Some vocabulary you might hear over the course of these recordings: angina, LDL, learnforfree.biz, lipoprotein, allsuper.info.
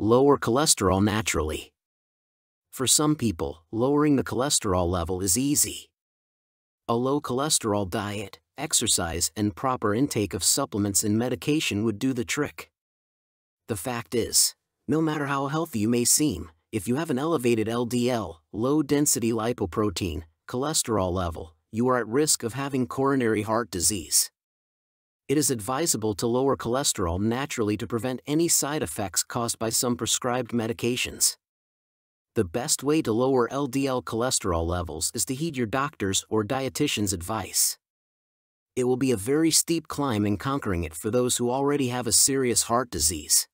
Lower cholesterol naturally. For some people, lowering the cholesterol level is easy. A low cholesterol diet, exercise, and proper intake of supplements and medication would do the trick. The fact is, no matter how healthy you may seem, if you have an elevated LDL, low-density lipoprotein, cholesterol level, you are at risk of having coronary heart disease. It is advisable to lower cholesterol naturally to prevent any side effects caused by some prescribed medications. The best way to lower LDL cholesterol levels is to heed your doctor's or dietitian's advice. It will be a very steep climb in conquering it for those who already have a serious heart disease.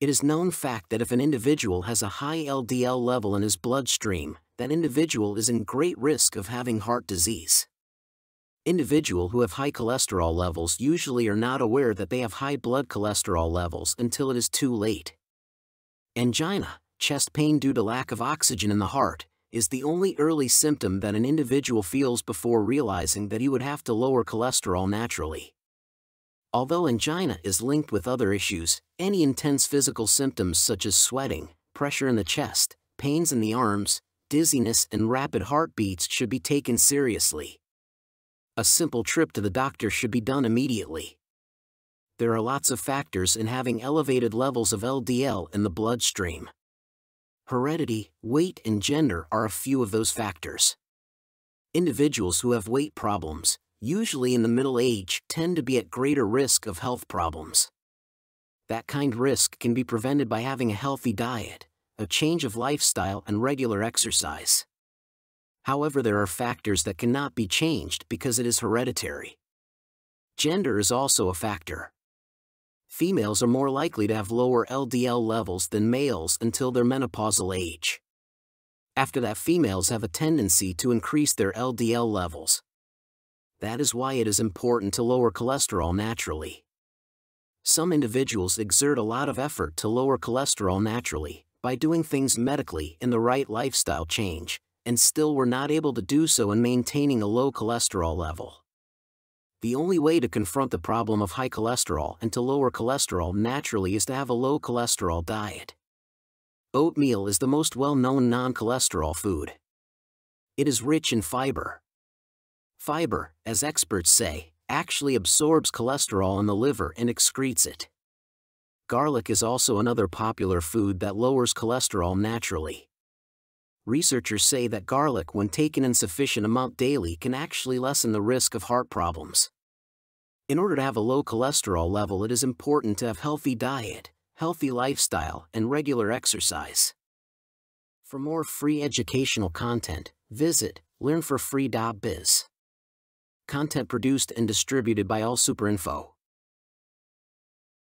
It is known fact that if an individual has a high LDL level in his bloodstream, that individual is in great risk of having heart disease. Individuals who have high cholesterol levels usually are not aware that they have high blood cholesterol levels until it is too late. Angina, chest pain due to lack of oxygen in the heart, is the only early symptom that an individual feels before realizing that he would have to lower cholesterol naturally. Although angina is linked with other issues, any intense physical symptoms such as sweating, pressure in the chest, pains in the arms, dizziness, and rapid heartbeats should be taken seriously. A simple trip to the doctor should be done immediately. There are lots of factors in having elevated levels of LDL in the bloodstream. Heredity, weight, and gender are a few of those factors. Individuals who have weight problems, usually in the middle age, tend to be at greater risk of health problems. That kind of risk can be prevented by having a healthy diet, a change of lifestyle, and regular exercise. However, there are factors that cannot be changed because it is hereditary. Gender is also a factor. Females are more likely to have lower LDL levels than males until their menopausal age. After that, females have a tendency to increase their LDL levels. That is why it is important to lower cholesterol naturally. Some individuals exert a lot of effort to lower cholesterol naturally by doing things medically in the right lifestyle change, and still were not able to do so in maintaining a low cholesterol level. The only way to confront the problem of high cholesterol and to lower cholesterol naturally is to have a low cholesterol diet. Oatmeal is the most well-known non-cholesterol food. It is rich in fiber. Fiber, as experts say, actually absorbs cholesterol in the liver and excretes it. Garlic is also another popular food that lowers cholesterol naturally. Researchers say that garlic, when taken in sufficient amount daily, can actually lessen the risk of heart problems. In order to have a low cholesterol level, it is important to have a healthy diet, healthy lifestyle, and regular exercise. For more free educational content, visit learnforfree.biz. Content produced and distributed by allsuper.info.